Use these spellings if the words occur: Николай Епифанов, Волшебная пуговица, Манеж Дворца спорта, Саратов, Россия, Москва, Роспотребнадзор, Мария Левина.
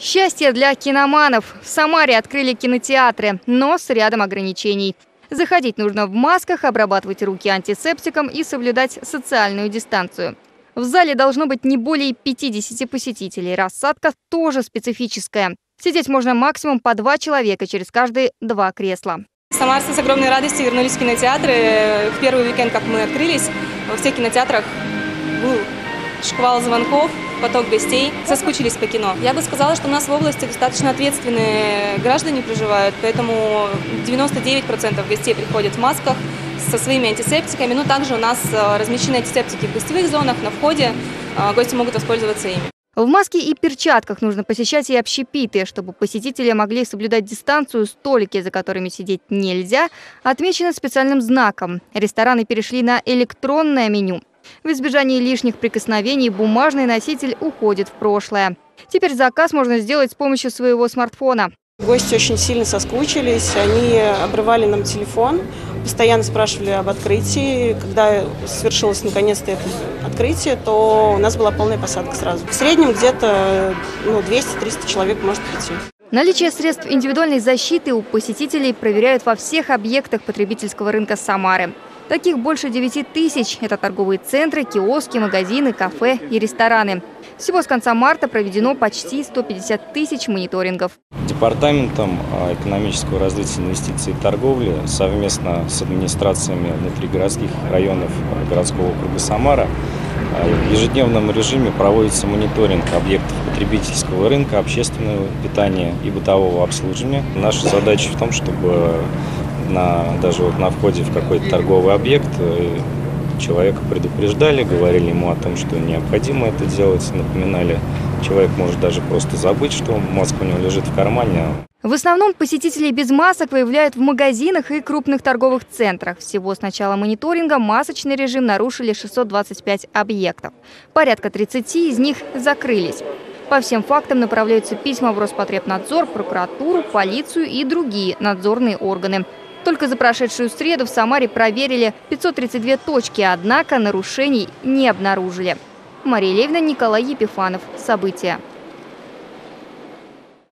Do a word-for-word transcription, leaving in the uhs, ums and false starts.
Счастье для киноманов. В Самаре открыли кинотеатры, но с рядом ограничений. Заходить нужно в масках, обрабатывать руки антисептиком и соблюдать социальную дистанцию. В зале должно быть не более пятидесяти посетителей. Рассадка тоже специфическая. Сидеть можно максимум по два человека через каждые два кресла. Самарцы с огромной радостью вернулись в кинотеатры. В первый уикенд, как мы открылись, во всех кинотеатрах был шквал звонков, поток гостей. Соскучились по кино. Я бы сказала, что у нас в области достаточно ответственные граждане проживают, поэтому девяносто девять процентов гостей приходят в масках со своими антисептиками. Но также у нас размещены антисептики в гостевых зонах, на входе. Гости могут воспользоваться ими. В маске и перчатках нужно посещать и общепиты. Чтобы посетители могли соблюдать дистанцию, столики, за которыми сидеть нельзя, отмечены специальным знаком. Рестораны перешли на электронное меню. В избежании лишних прикосновений бумажный носитель уходит в прошлое. Теперь заказ можно сделать с помощью своего смартфона. Гости очень сильно соскучились, они обрывали нам телефон, постоянно спрашивали об открытии. Когда свершилось наконец-то это открытие, то у нас была полная посадка сразу. В среднем где-то ну, двести-триста человек может прийти. Наличие средств индивидуальной защиты у посетителей проверяют во всех объектах потребительского рынка Самары. Таких больше девяти тысяч. Это торговые центры, киоски, магазины, кафе и рестораны. Всего с конца марта проведено почти сто пятьдесят тысяч мониторингов. Департаментом экономического развития, инвестиций и торговли совместно с администрациями внутригородских районов городского округа Самара в ежедневном режиме проводится мониторинг объектов потребительского рынка, общественного питания и бытового обслуживания. Наша задача в том, чтобы На, даже вот на входе в какой-то торговый объект человека предупреждали, говорили ему о том, что необходимо это делать, напоминали. Человек может даже просто забыть, что маска у него лежит в кармане. В основном посетителей без масок выявляют в магазинах и крупных торговых центрах. Всего с начала мониторинга масочный режим нарушили шестьсот двадцать пять объектов. Порядка тридцати из них закрылись. По всем фактам направляются письма в Роспотребнадзор, прокуратуру, полицию и другие надзорные органы. Только за прошедшую среду в Самаре проверили пятьсот тридцать две точки, однако нарушений не обнаружили. Мария Левина, Николай Епифанов. События.